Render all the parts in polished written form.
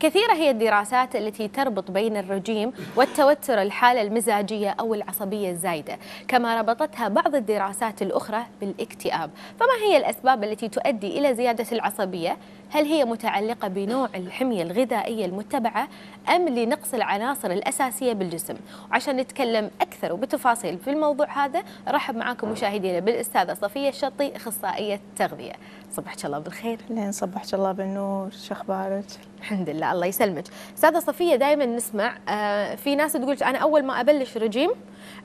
كثيرة هي الدراسات التي تربط بين الرجيم والتوتر الحالة المزاجية أو العصبية الزايدة، كما ربطتها بعض الدراسات الأخرى بالاكتئاب. فما هي الأسباب التي تؤدي إلى زيادة العصبية؟ هل هي متعلقة بنوع الحمية الغذائية المتبعة أم لنقص العناصر الأساسية بالجسم؟ وعشان نتكلم أكثر وبتفاصيل في الموضوع هذا، رحب معاكم مشاهدينا بالأستاذة صفية الشطي، أخصائية تغذية. صبحك الله بالخير. لين صبحك الله بالنور، شو أخبارك؟ الحمد لله، الله يسلمك. أستاذة صفية، دائما نسمع في ناس تقول أنا أول ما أبلش رجيم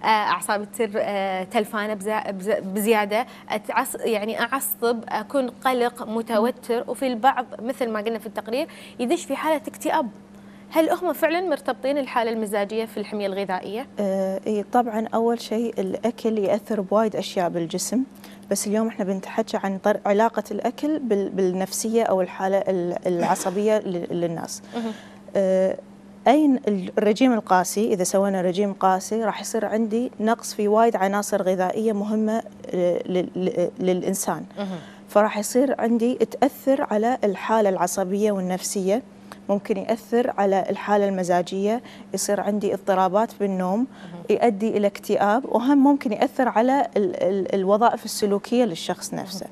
أعصابي تصير تلفانة بزيادة، أعصب، أكون قلق متوتر، وفي البعض مثل ما قلنا في التقرير يدش في حالة اكتئاب. هل هم فعلا مرتبطين الحالة المزاجية في الحمية الغذائية؟ إيه طبعا. أول شيء الأكل يأثر بوايد أشياء بالجسم، بس اليوم احنا بنتحكي عن علاقة الأكل بالنفسية أو الحالة العصبية للناس. أين الرجيم القاسي؟ إذا سوينا رجيم قاسي راح يصير عندي نقص في وايد عناصر غذائية مهمة للإنسان، فراح يصير عندي تأثر على الحالة العصبية والنفسية، ممكن يأثر على الحالة المزاجية، يصير عندي اضطرابات بالنوم يؤدي إلى اكتئاب، وهم ممكن يأثر على الوظائف السلوكية للشخص نفسه.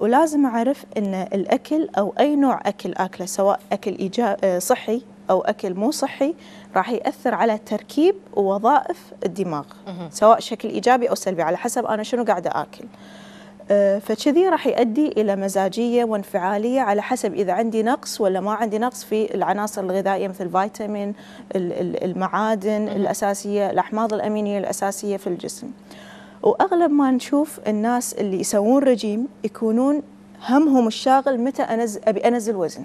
ولازم أعرف أن الأكل أو أي نوع أكل أكله، سواء أكل صحي أو أكل مو صحي، راح يأثر على تركيب ووظائف الدماغ، سواء شكل إيجابي أو سلبي على حسب أنا شنو قاعدة أكل. فكذي راح يؤدي إلى مزاجية وانفعالية على حسب إذا عندي نقص ولا ما عندي نقص في العناصر الغذائية مثل الفيتامين، المعادن الأساسية، الأحماض الأمينية الأساسية في الجسم. وأغلب ما نشوف الناس اللي يسوون رجيم يكونون همهم الشاغل متى أبي أنزل وزن،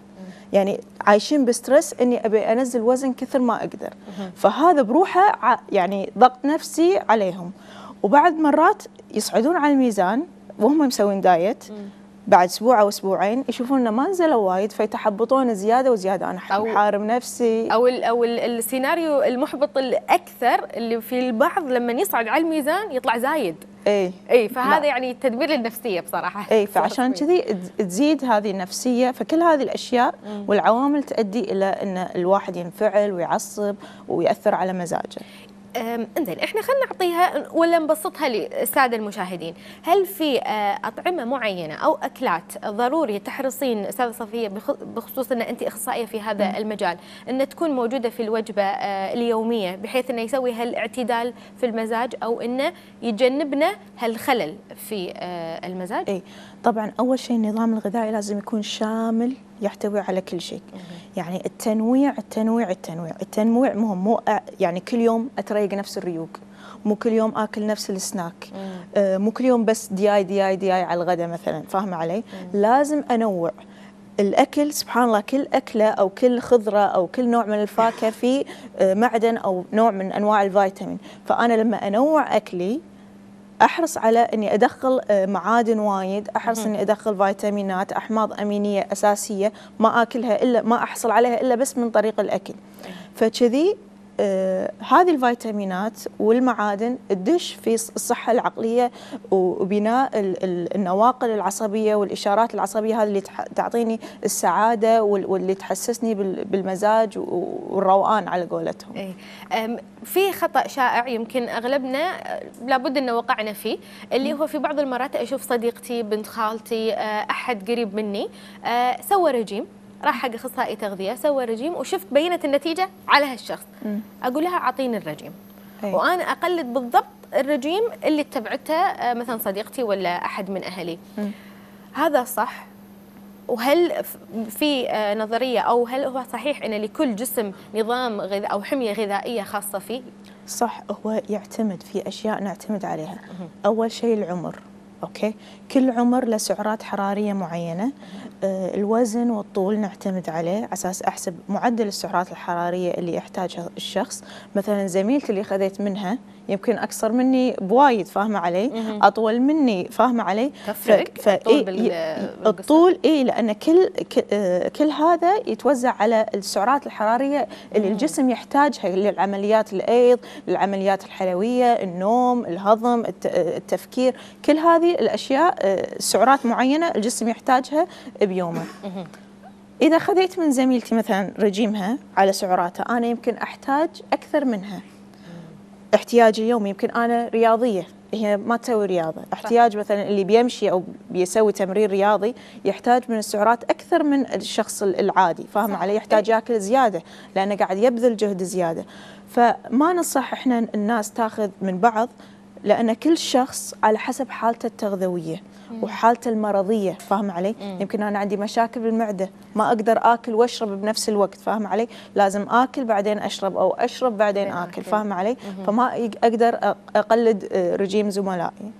يعني عايشين بسترس إني أبي أنزل وزن كثر ما أقدر، فهذا بروحه يعني ضغط نفسي عليهم. وبعد مرات يصعدون على الميزان وهم مسوين دايت، بعد اسبوع او اسبوعين يشوفون انه ما نزلوا وايد فيتحبطون زياده وزياده، انا حارم نفسي. او السيناريو المحبط الاكثر اللي في البعض لما يصعد على الميزان يطلع زايد. اي فهذا لا. يعني تدمير للنفسيه بصراحه. اي فعشان كذي تزيد هذه النفسيه، فكل هذه الاشياء والعوامل تؤدي الى ان الواحد ينفعل ويعصب ويأثر على مزاجه. إنزين، احنا خلينا نعطيها ولا نبسطها للساده المشاهدين، هل في اطعمه معينه او اكلات ضروري تحرصين استاذه صفيه بخصوص ان انت اخصائيه في هذا المجال، ان تكون موجوده في الوجبه اليوميه بحيث انه يسوي هالاعتدال في المزاج او انه يتجنبنا هالخلل في المزاج؟ اي طبعا. اول شيء النظام الغذائي لازم يكون شامل، يحتوي على كل شيء، يعني التنويع التنويع التنويع التنويع مهم. مو يعني كل يوم أتريق نفس الريوق، مو كل يوم آكل نفس السناك، مو كل يوم بس دياي دياي دياي على الغداء مثلا، فاهمة علي؟ لازم أنوع الأكل. سبحان الله، كل أكلة أو كل خضرة أو كل نوع من الفاكهة فيه معدن أو نوع من أنواع الفيتامين، فأنا لما أنوع أكلي أحرص على أني أدخل معادن وايد، أحرص أني أدخل فيتامينات، أحماض أمينية أساسية ما أكلها إلا ما أحصل عليها إلا بس من طريق الأكل. فكذي هذه الفيتامينات والمعادن تدش في الصحة العقلية وبناء النواقل العصبية والإشارات العصبية، هذه اللي تعطيني السعادة واللي تحسسني بالمزاج والروقان على قولتهم. في خطأ شائع يمكن أغلبنا لابد أنه وقعنا فيه، اللي هو في بعض المرات أشوف صديقتي، بنت خالتي، أحد قريب مني سوى رجيم، راح حق اخصائي تغذيه سوى رجيم وشفت بينت النتيجه على هالشخص، اقول لها اعطيني الرجيم. وانا اقلد بالضبط الرجيم اللي اتبعته مثلا صديقتي ولا احد من اهلي. هذا صح؟ وهل في نظريه او هل هو صحيح ان لكل جسم نظام او حميه غذائيه خاصه فيه؟ صح، هو يعتمد في اشياء نعتمد عليها. اول شيء العمر، اوكي، كل عمر له سعرات حراريه معينه، الوزن والطول نعتمد عليه على اساس احسب معدل السعرات الحراريه اللي يحتاجها الشخص. مثلا زميلتي اللي خذيت منها يمكن اقصر مني بوايد، فاهمه علي؟ اطول مني، فاهمه علي؟ الطول اي، لان كل هذا يتوزع على السعرات الحراريه اللي الجسم يحتاجها للعمليات الايض، للعمليات الحيويه، النوم، الهضم، التفكير، كل هذه الاشياء سعرات معينه الجسم يحتاجها بيومه. إذا خذيت من زميلتي مثلا رجيمها على سعراتها، أنا يمكن أحتاج أكثر منها. احتياجي اليوم يمكن أنا رياضية، هي ما تسوي رياضة، احتياج مثلا اللي بيمشي أو بيسوي تمرين رياضي يحتاج من السعرات أكثر من الشخص العادي، فاهم علي؟ يحتاج ياكل زيادة لأنه قاعد يبذل جهد زيادة. فما ننصح إحنا الناس تاخذ من بعض، لأن كل شخص على حسب حالته التغذوية وحالته المرضية، فاهم علي؟ يمكن أنا عندي مشاكل بالمعدة، ما أقدر آكل وأشرب بنفس الوقت، فاهم علي؟ لازم آكل بعدين أشرب أو أشرب بعدين آكل، فاهم علي؟ فما أقدر أقلد رجيم زملائي.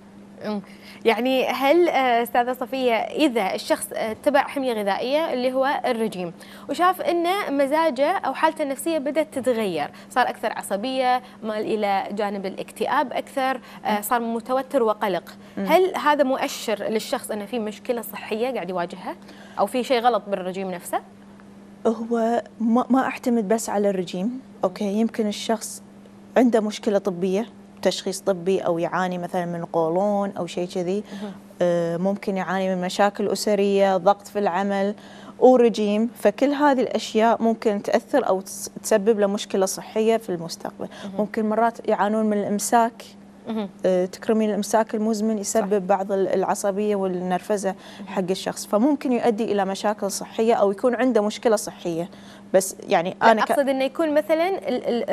يعني هل أستاذة صفية إذا الشخص اتبع حمية غذائية اللي هو الرجيم وشاف أن مزاجه أو حالته النفسية بدأت تتغير، صار أكثر عصبية، مال إلى جانب الاكتئاب أكثر، صار متوتر وقلق، هل هذا مؤشر للشخص أنه في مشكلة صحية قاعد يواجهها أو في شيء غلط بالرجيم نفسه؟ هو ما أعتمد بس على الرجيم، أوكي، يمكن الشخص عنده مشكلة طبية، تشخيص طبي، أو يعاني مثلا من قولون أو شيء كذي، ممكن يعاني من مشاكل أسرية، ضغط في العمل ورجيم، فكل هذه الأشياء ممكن تأثر أو تسبب له مشكلة صحية في المستقبل. ممكن مرات يعانون من الإمساك، تكرمين الإمساك المزمن يسبب بعض العصبية والنرفزة حق الشخص، فممكن يؤدي إلى مشاكل صحية أو يكون عنده مشكلة صحية. بس يعني أنا أقصد أنه يكون مثلا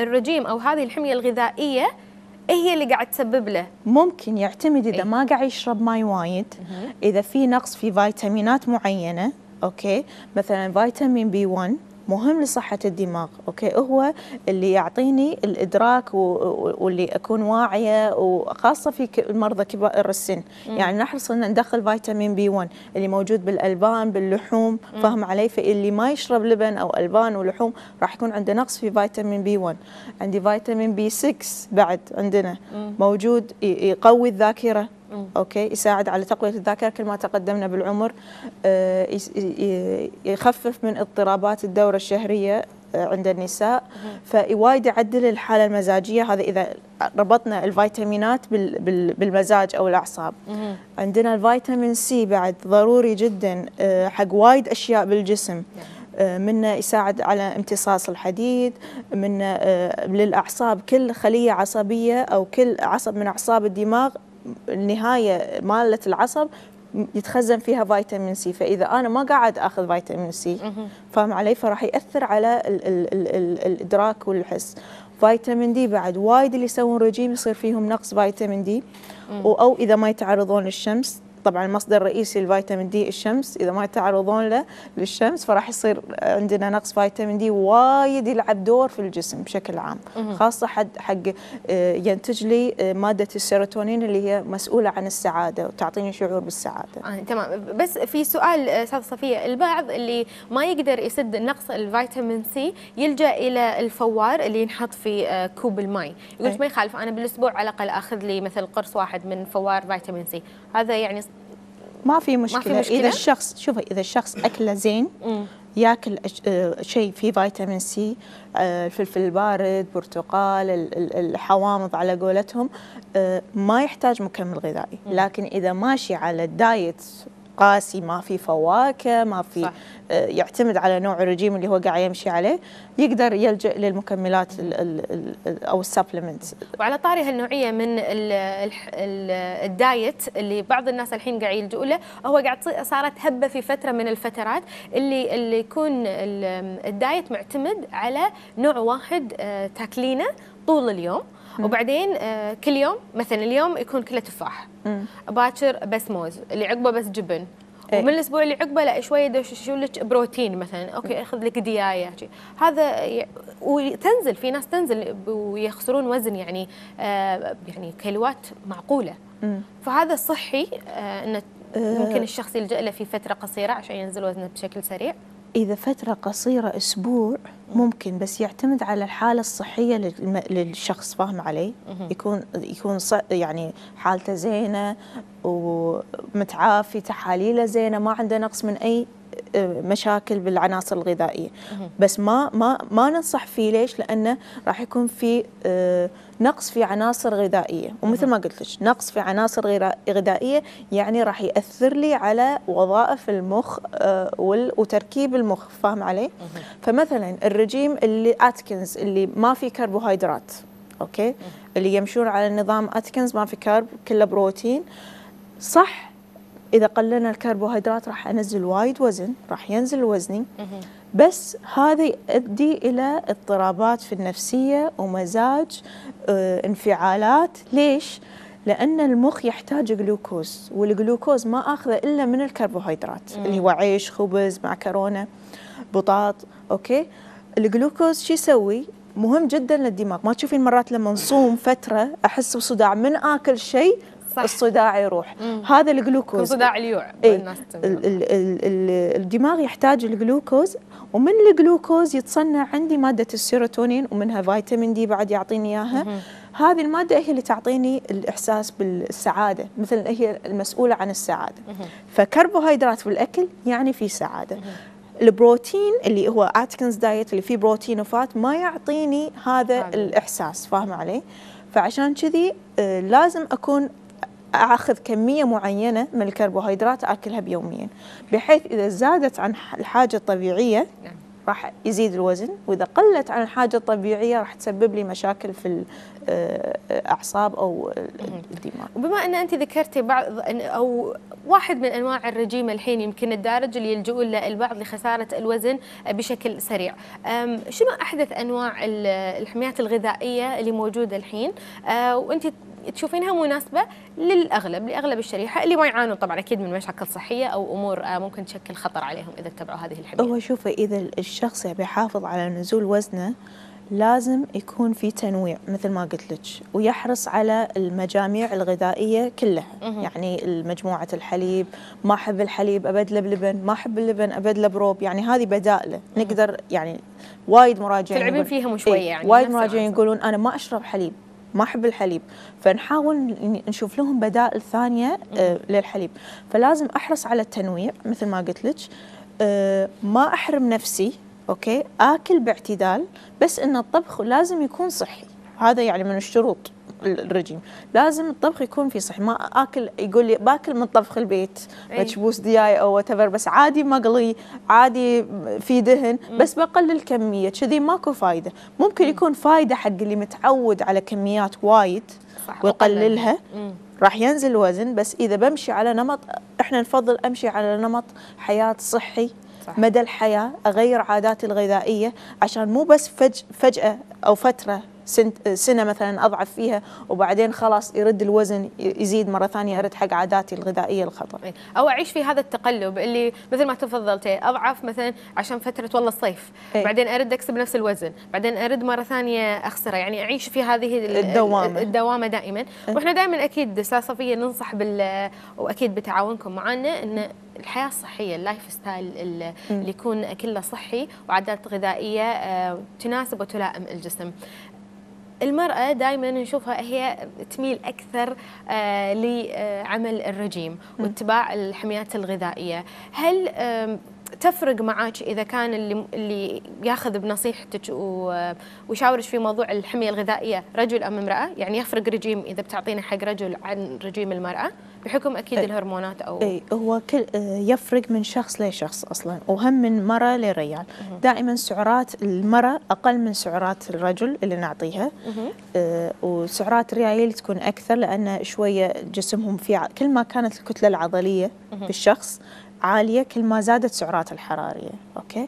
الرجيم أو هذه الحمية الغذائية هي اللي قاعد تسبب له، ممكن يعتمد إذا ما قاعد يشرب ماي وايد، إذا في نقص في فيتامينات معينة، أوكي، مثلا فيتامين B1 مهم لصحة الدماغ، أوكي، هو اللي يعطيني الإدراك واللي أكون واعية، وخاصة في المرضى كبار السن، يعني نحرص أن ندخل فيتامين B1 اللي موجود بالألبان باللحوم، فاهم علي؟ فاللي ما يشرب لبن أو ألبان ولحوم راح يكون عنده نقص في فيتامين B1. عندي فيتامين B6 بعد عندنا موجود، يقوي الذاكرة، أوكي، يساعد على تقوية الذاكرة كل ما تقدمنا بالعمر، يخفف من اضطرابات الدورة الشهرية عند النساء، فوايد يعدل الحالة المزاجية، هذا إذا ربطنا الفيتامينات بالمزاج أو الأعصاب. عندنا الفيتامين سي بعد ضروري جدا حق وايد أشياء بالجسم، منه يساعد على امتصاص الحديد، منه للأعصاب، كل خلية عصبية أو كل عصب من أعصاب الدماغ النهاية مالة العصب يتخزن فيها فيتامين سي، فإذا أنا ما قاعد أخذ فيتامين سي، فاهم علي؟ فراح يأثر على الإدراك والحس. فيتامين دي بعد وايد اللي يسوون رجيم يصير فيهم نقص فيتامين دي، أو إذا ما يتعرضون للشمس، طبعا المصدر الرئيسي للفيتامين دي الشمس، إذا ما يتعرضون له للشمس فراح يصير عندنا نقص فيتامين دي، وايد يلعب دور في الجسم بشكل عام، خاصة حق ينتج لي مادة السيروتونين اللي هي مسؤولة عن السعادة وتعطيني شعور بالسعادة. تمام، بس في سؤال أستاذة صفية، البعض اللي ما يقدر يسد نقص الفيتامين سي يلجأ إلى الفوار اللي ينحط في كوب الماء، يقول ما يخالف أنا بالأسبوع على الأقل آخذ لي مثل قرص واحد من فوار فيتامين سي، هذا يعني ما في مشكلة؟ إذا الشخص، شوفي، إذا الشخص أكله زين، ياكل شيء فيه فيتامين سي، الفلفل البارد، برتقال، الحوامض على قولتهم، ما يحتاج مكمل غذائي. لكن إذا ماشي على الدايت قاسي، ما في فواكه، ما في، يعتمد على نوع الرجيم اللي هو قاعد يمشي عليه، يقدر يلجأ للمكملات أو السبلمنتس. وعلى طاري هالنوعية من الدايت اللي بعض الناس الحين قاعد يلجؤوا له، هو قاعد صارت هبة في فترة من الفترات اللي يكون الدايت معتمد على نوع واحد تاكلينه طول اليوم، وبعدين كل يوم مثلا اليوم يكون كله تفاح، باكر بس موز، اللي عقبه بس جبن، ومن الاسبوع اللي عقبه لا شويه دشوا لك بروتين مثلا، اوكي اخذ لك ديايه، هذا وتنزل، في ناس تنزل ويخسرون وزن يعني يعني كيلوات معقوله. فهذا صحي انه ممكن الشخص يلجأ له في فتره قصيره عشان ينزل وزنه بشكل سريع؟ إذا فترة قصيرة أسبوع ممكن، بس يعتمد على الحالة الصحية للشخص، فاهم علي؟ يكون يعني حالته زينة ومتعافي، تحاليله زينة، ما عنده نقص من أي مشاكل بالعناصر الغذائيه، بس ما ننصح فيه. ليش؟ لانه راح يكون في نقص في عناصر غذائيه، ومثل ما قلت لك نقص في عناصر غذائيه يعني راح ياثر لي على وظائف المخ وتركيب المخ، فاهم علي؟ فمثلا الرجيم اللي اتكنز اللي ما في كربوهيدرات، اوكي، اللي يمشون على نظام اتكنز ما في كرب، كله بروتين، صح؟ إذا قلنا الكربوهيدرات راح أنزل وايد وزن، راح ينزل وزني، بس هذا يؤدي إلى اضطرابات في النفسية ومزاج، انفعالات. ليش؟ لأن المخ يحتاج جلوكوز، والجلوكوز ما أخذه إلا من الكربوهيدرات اللي هو عيش، خبز، معكرونة، بطاط، أوكي؟ الجلوكوز شو يسوي؟ مهم جدا للدماغ. ما تشوفين مرات لما نصوم فترة أحس بصداع من آكل شيء، صح. الصداع يروح. هذا الجلوكوز، صداع اليوع، الناس الدماغ يحتاج الجلوكوز، ومن الجلوكوز يتصنع عندي مادة السيروتونين، ومنها فيتامين دي بعد يعطيني إياها. هذه المادة هي اللي تعطيني الإحساس بالسعادة، مثل هي المسؤولة عن السعادة. فكربوهيدرات في الأكل يعني في سعادة. البروتين اللي هو أتكنز دايت اللي فيه بروتين وفات ما يعطيني هذا الإحساس، فاهم علي؟ فعشان كذي لازم أكون أخذ كمية معينة من الكربوهيدرات أكلها بيوميا، بحيث إذا زادت عن الحاجة الطبيعية راح يزيد الوزن، وإذا قلت عن الحاجة الطبيعية راح تسبب لي مشاكل في الأعصاب أو الدماغ. وبما أن أنت ذكرتي بعض أو واحد من أنواع الرجيم الحين يمكن الدارج اللي يلجؤون له البعض لخسارة الوزن بشكل سريع، شنو أحدث أنواع الحميات الغذائية اللي موجودة الحين وأنت تشوفينها مناسبة لأغلب الشريحة اللي ما يعانون طبعا أكيد من مشاكل صحية أو أمور ممكن تشكل خطر عليهم إذا اتبعوا هذه الحمية؟ هو شوفي، إذا الشخص يبي يحافظ على نزول وزنه لازم يكون في تنويع مثل ما قلت لك، ويحرص على المجاميع الغذائية كلها، يعني مجموعة الحليب، ما أحب الحليب أبدله بلبن، ما أحب اللبن أبدله بروب، يعني هذه بدائله نقدر، يعني وايد مراجعين تلعبين فيهم شوية، يعني وايد مراجعين يقولون أنا ما أشرب حليب، ما أحب الحليب، فنحاول نشوف لهم بدائل ثانية للحليب. فلازم أحرص على التنويع مثل ما قلت لك، ما أحرم نفسي، أوكي، آكل باعتدال، بس إن الطبخ لازم يكون صحي، هذا يعني من الشروط الرجيم، لازم الطبخ يكون فيه صحي، ما آكل يقول لي باكل من طبخ البيت مكبوس دياي أو واتيفر، بس عادي مقلي، عادي في دهن، بس بقلل كمية، كذي ماكو فايدة. ممكن يكون فايدة حق اللي متعود على كميات وايد ويقللها، راح ينزل الوزن، بس إذا بمشي على نمط، إحنا نفضل أمشي على نمط حياة صحي، صح. مدى الحياة أغير عاداتي الغذائية، عشان مو بس فجأة أو فترة سنة مثلا أضعف فيها وبعدين خلاص يرد الوزن يزيد مرة ثانية، أرد حق عاداتي الغذائية الخطر، أو أعيش في هذا التقلب اللي مثل ما تفضلتي، أضعف مثلا عشان فترة والله الصيف، بعدين أرد أكسب نفس الوزن، بعدين أرد مرة ثانية أخسره، يعني أعيش في هذه الدوامة دائما. وإحنا دائما أكيد صفية ننصح وأكيد بتعاونكم معنا أن الحياة الصحية، اللايف ستايل اللي يكون كله صحي وعادات غذائية تناسب وتلائم الجسم. المرأة دائما نشوفها هي تميل أكثر لعمل الرجيم واتباع الحميات الغذائية. هل تفرق معك إذا كان اللي ياخذ بنصيحتك ويشاورك في موضوع الحمية الغذائية رجل أم امرأة؟ يعني يفرق رجيم إذا بتعطينا حق رجل عن رجيم المرأة بحكم أكيد الهرمونات أو هو يفرق من شخص لشخص أصلا، وهم من مرأة لرجال. دائما سعرات المرأة أقل من سعرات الرجل اللي نعطيها، وسعرات الرجال تكون أكثر، لأن شوية جسمهم فيه، كل ما كانت الكتلة العضلية في الشخص عالية كل ما زادت سعرات الحرارية، أوكي؟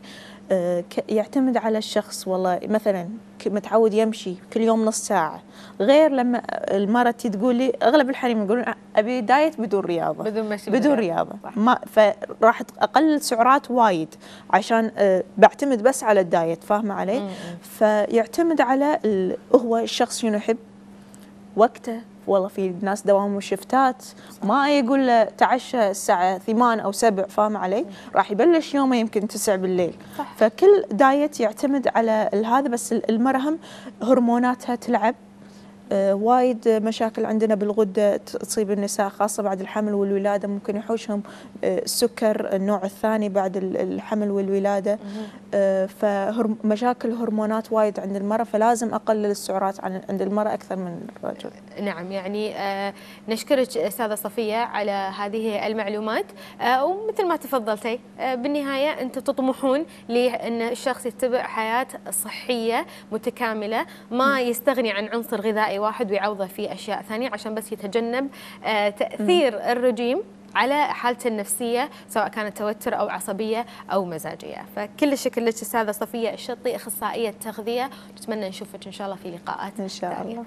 يعتمد على الشخص، والله مثلا متعود يمشي كل يوم نص ساعة، غير لما المرأة تقول لي أغلب الحريم يقولون أبي دايت بدون رياضة، بدون رياضة، ما فراح أقلل سعرات وايد عشان بعتمد بس على الدايت، فاهمة علي؟ فيعتمد على هو الشخص شنو يحب، وقته. والله في ناس دوام وشفتات، ما يقول له تعشى الساعة 8 أو 7، فاهم علي؟ راح يبلش يومه يمكن 9 بالليل، صح. فكل دايت يعتمد على هذا، بس المرأة هم هرموناتها تلعب، وايد مشاكل عندنا بالغدة تصيب النساء خاصة بعد الحمل والولادة، ممكن يحوشهم السكر النوع الثاني بعد الحمل والولادة. فمشاكل هرمونات وايد عند المرأة، فلازم أقلل السعرات عند المرأة أكثر من الرجل. نعم، يعني نشكرك أستاذة صفية على هذه المعلومات، ومثل ما تفضلتي بالنهاية أنتم تطمحون لأن الشخص يتبع حياة صحية متكاملة، ما يستغني عن عنصر غذائي واحد ويعوضه في أشياء ثانية عشان بس يتجنب تأثير الرجيم على حالته النفسية سواء كانت توتر أو عصبية أو مزاجية. فكل الشكر لك أستاذة صفية الشطي، أخصائية تغذية، نتمنى نشوفك إن شاء الله في لقاءات إن شاء الله.